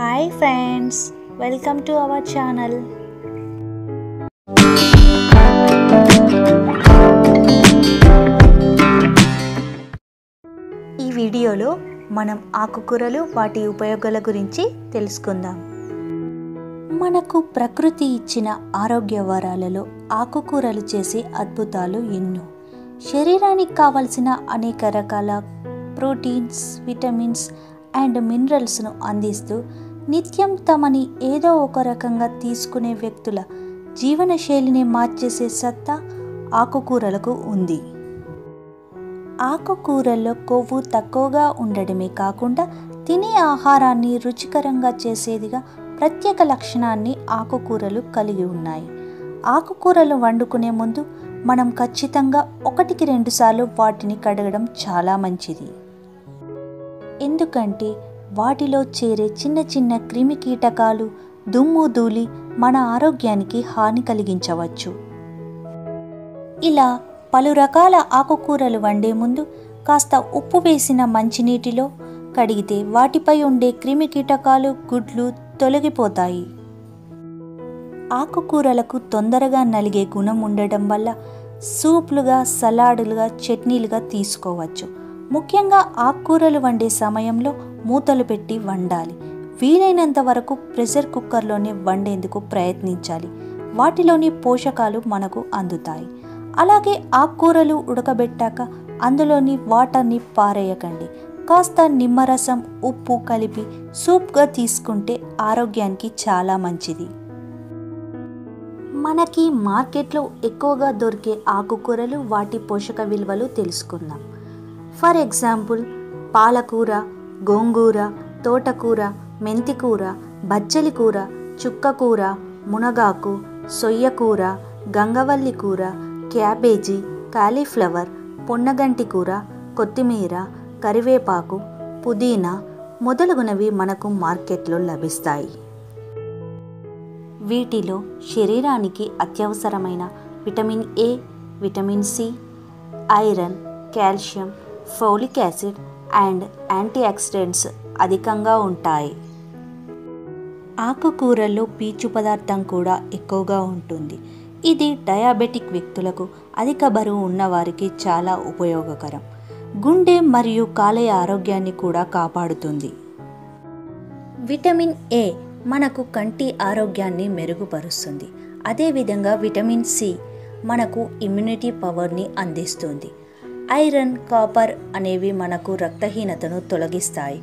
Hi friends, welcome to our channel. ఈ వీడియోలో మనం ఆకుకూరలు వాటి ఉపయోగాల గురించి తెలుసుకుందాం. మనకు ప్రకృతి ఇచ్చిన ఆరోగ్య వరాలలో ఆకుకూరలు చేసే అద్భుతాలు ఎన్నో. శరీరానికి కావాల్సిన అనేక రకాల ప్రోటీన్స్, విటమిన్స్ అండ్ మినరల్స్ను అందిస్తూ నిత్యం తమని ఏదో ఒక రకంగా తీసుకునే వ్యక్తుల జీవనశైలిని మార్చేసే సత్తా ఆకుకూరలకు ఉంది. ఆకుకూరల్లో కొవ్వు తక్కువగా ఉండడమే కాకుండా తినే ఆహారాన్ని రుచికరంగా చేసేదిగా ప్రత్యేక లక్షణాన్ని ఆకుకూరలు కలిగి ఉన్నాయి. ఆకుకూరలు వండుకునే ముందు మనం ఖచ్చితంగా 1-2 సార్లు వాటిని కడగడం చాలా మంచిది. ఎందుకంటే వాటిలో చేరే చిన్న చిన్న క్రిమి కీటకాలు, దుమ్ము, ధూళి మన ఆరోగ్యానికి హాని కలిగించవచ్చు. ఇలా పలు రకాల ఆకుకూరలు వండే ముందు కాస్త ఉప్పు వేసిన మంచినీటిలో కడిగితే వాటిపై ఉండే క్రిమి కీటకాలు, గుడ్లు తొలగిపోతాయి. ఆకుకూరలకు తొందరగా నలిగే గుణం ఉండడం వల్ల సూపులుగా, సలాడులుగా, చట్నీలుగా తీసుకోవచ్చు. ముఖ్యంగా ఆకుకూరలు వండే సమయంలో మూతలు పెట్టి వండాలి. వీలైనంత వరకు ప్రెషర్ కుక్కర్లోనే వండేందుకు ప్రయత్నించాలి. వాటిలోని పోషకాలు మనకు అందుతాయి. అలాగే ఆకుకూరలు ఉడకబెట్టాక అందులోని వాటర్ని పారేయకండి. కాస్త నిమ్మరసం, ఉప్పు కలిపి సూప్గా తీసుకుంటే ఆరోగ్యానికి చాలా మంచిది. మనకి మార్కెట్లో ఎక్కువగా దొరికే ఆకుకూరలు, వాటి పోషక విలువలు తెలుసుకుందాం. ఫర్ ఎగ్జాంపుల్, పాలకూర, గోంగూర, తోటకూర, మెంతికూర, బచ్చలికూర, చుక్కకూర, మునగాకు, సొయ్యకూర, గంగవల్లి కూర, క్యాబేజీ, కాలీఫ్లవర్, పొన్నగంటి కూర, కొత్తిమీర, కరివేపాకు, పుదీనా మొదలగునవి మనకు మార్కెట్లో లభిస్తాయి. వీటిలో శరీరానికి అత్యవసరమైన vitamin A, vitamin C, iron, calcium, folic acid and antioxidants అధికంగా ఉంటాయి. ఆకుకూరల్లో పీచు పదార్థం కూడా ఎక్కువగా ఉంటుంది. ఇది డయాబెటిక్ వ్యక్తులకు, అధిక బరువు ఉన్నవారికి చాలా ఉపయోగకరం. గుండె మరియు కాలేయ ఆరోగ్యాన్ని కూడా కాపాడుతుంది. విటమిన్ ఏ మనకు కంటి ఆరోగ్యాన్ని మెరుగుపరుస్తుంది. అదేవిధంగా విటమిన్ సి మనకు ఇమ్యూనిటీ పవర్ని అందిస్తుంది. ఐరన్, కాపర్ అనేవి మనకు రక్తహీనతను తొలగిస్తాయి.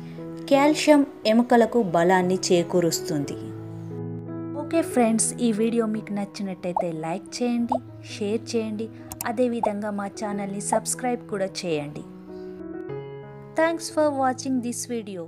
కాల్షియం ఎముకలకు బలాన్ని చేకూరుస్తుంది. ఓకే ఫ్రెండ్స్, ఈ వీడియో మీకు నచ్చినట్టయితే లైక్ చేయండి, షేర్ చేయండి, అదేవిధంగా మా ఛానల్ని సబ్స్క్రైబ్ కూడా చేయండి. Thanks for watching this video.